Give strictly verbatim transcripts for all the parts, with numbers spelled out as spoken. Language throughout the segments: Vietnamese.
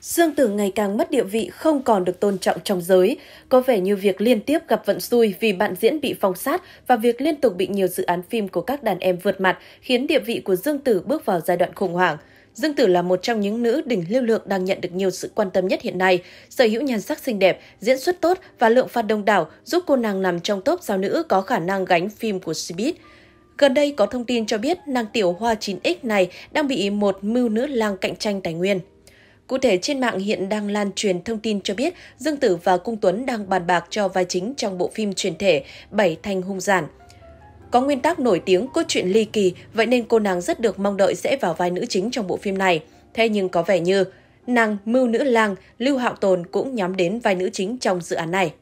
Dương Tử ngày càng mất địa vị, không còn được tôn trọng trong giới. Có vẻ như việc liên tiếp gặp vận xui vì bạn diễn bị phong sát và việc liên tục bị nhiều dự án phim của các đàn em vượt mặt khiến địa vị của Dương Tử bước vào giai đoạn khủng hoảng. Dương Tử là một trong những nữ đỉnh lưu lượng đang nhận được nhiều sự quan tâm nhất hiện nay. Sở hữu nhan sắc xinh đẹp, diễn xuất tốt và lượng fan đông đảo giúp cô nàng nằm trong top sao nữ có khả năng gánh phim của Cbiz. Gần đây có thông tin cho biết nàng tiểu hoa chín X này đang bị một mưu nữ lang cạnh tranh tài nguyên. Cụ thể, trên mạng hiện đang lan truyền thông tin cho biết Dương Tử và Cung Tuấn đang bàn bạc cho vai chính trong bộ phim truyền thể Bảy Thanh Hung Giản. Có nguyên tác nổi tiếng, cốt truyện ly kỳ, vậy nên cô nàng rất được mong đợi sẽ vào vai nữ chính trong bộ phim này. Thế nhưng có vẻ như nàng mưu nữ lang Lưu Hạo Tồn cũng nhắm đến vai nữ chính trong dự án này.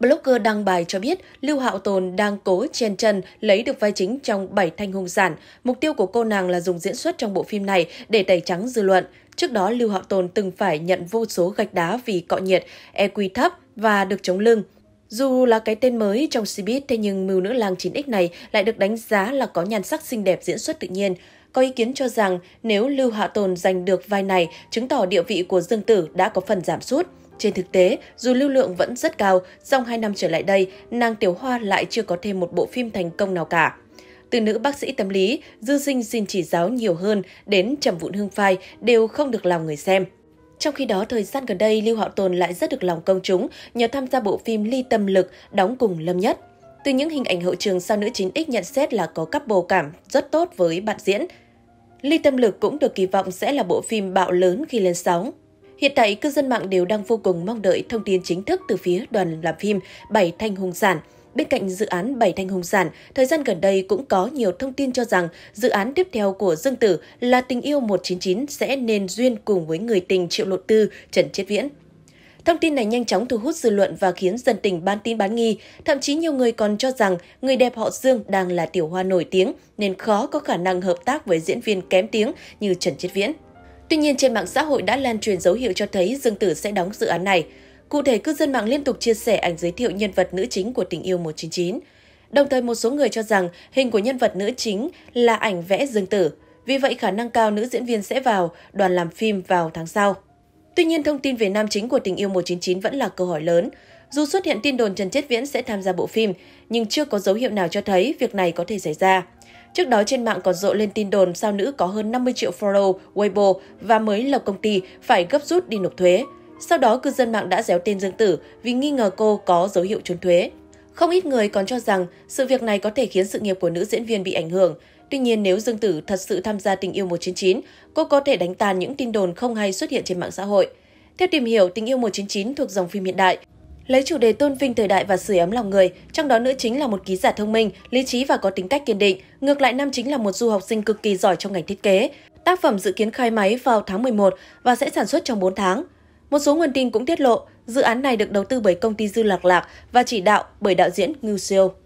Blogger đăng bài cho biết Lưu Hạo Tồn đang cố chen chân lấy được vai chính trong Bảy Thanh Hùng Giản. Mục tiêu của cô nàng là dùng diễn xuất trong bộ phim này để tẩy trắng dư luận. Trước đó, Lưu Hạo Tồn từng phải nhận vô số gạch đá vì cọ nhiệt, E Q thấp và được chống lưng. Dù là cái tên mới trong Cbiz, thế nhưng mưu nữ lang chín X này lại được đánh giá là có nhan sắc xinh đẹp, diễn xuất tự nhiên. Có ý kiến cho rằng nếu Lưu Hạo Tồn giành được vai này, chứng tỏ địa vị của Dương Tử đã có phần giảm sút. Trên thực tế, dù lưu lượng vẫn rất cao, trong hai năm trở lại đây, nàng tiểu hoa lại chưa có thêm một bộ phim thành công nào cả. Từ nữ bác sĩ tâm lý, Dư Sinh xin chỉ giáo nhiều hơn đến Trầm Vụn Hương Phai đều không được lòng người xem. Trong khi đó, thời gian gần đây, Lưu Hạo Tồn lại rất được lòng công chúng nhờ tham gia bộ phim Ly Tâm Lực đóng cùng Lâm Nhất. Từ những hình ảnh hậu trường, sao nữ chín X nhận xét là có couple cảm rất tốt với bạn diễn. Ly Tâm Lực cũng được kỳ vọng sẽ là bộ phim bạo lớn khi lên sóng. Hiện tại, cư dân mạng đều đang vô cùng mong đợi thông tin chính thức từ phía đoàn làm phim Bảy Thanh Hùng Sản. Bên cạnh dự án Bảy Thanh Hùng Sản, thời gian gần đây cũng có nhiều thông tin cho rằng dự án tiếp theo của Dương Tử là Tình Yêu một chín chín chín sẽ nên duyên cùng với người tình Triệu Lộ Tư, Trần Chiết Viễn. Thông tin này nhanh chóng thu hút dư luận và khiến dân tình bán tin bán nghi. Thậm chí nhiều người còn cho rằng người đẹp họ Dương đang là tiểu hoa nổi tiếng nên khó có khả năng hợp tác với diễn viên kém tiếng như Trần Chiết Viễn. Tuy nhiên, trên mạng xã hội đã lan truyền dấu hiệu cho thấy Dương Tử sẽ đóng dự án này. Cụ thể, cư dân mạng liên tục chia sẻ ảnh giới thiệu nhân vật nữ chính của Tình Yêu một chín chín chín. Đồng thời, một số người cho rằng hình của nhân vật nữ chính là ảnh vẽ Dương Tử. Vì vậy, khả năng cao nữ diễn viên sẽ vào đoàn làm phim vào tháng sau. Tuy nhiên, thông tin về nam chính của Tình Yêu một chín chín chín vẫn là câu hỏi lớn. Dù xuất hiện tin đồn Trần Chiết Viễn sẽ tham gia bộ phim, nhưng chưa có dấu hiệu nào cho thấy việc này có thể xảy ra. Trước đó, trên mạng còn rộ lên tin đồn sao nữ có hơn năm mươi triệu follow Weibo và mới lập công ty phải gấp rút đi nộp thuế. Sau đó, cư dân mạng đã réo tên Dương Tử vì nghi ngờ cô có dấu hiệu trốn thuế. Không ít người còn cho rằng sự việc này có thể khiến sự nghiệp của nữ diễn viên bị ảnh hưởng. Tuy nhiên, nếu Dương Tử thật sự tham gia Tình Yêu một chín chín chín, cô có thể đánh tan những tin đồn không hay xuất hiện trên mạng xã hội. Theo tìm hiểu, Tình Yêu một chín chín chín thuộc dòng phim hiện đại, lấy chủ đề tôn vinh thời đại và sưởi ấm lòng người, trong đó nữ chính là một ký giả thông minh, lý trí và có tính cách kiên định. Ngược lại, nam chính là một du học sinh cực kỳ giỏi trong ngành thiết kế. Tác phẩm dự kiến khai máy vào tháng mười một và sẽ sản xuất trong bốn tháng. Một số nguồn tin cũng tiết lộ, dự án này được đầu tư bởi công ty Dư Lạc Lạc và chỉ đạo bởi đạo diễn Ngưu Siêu.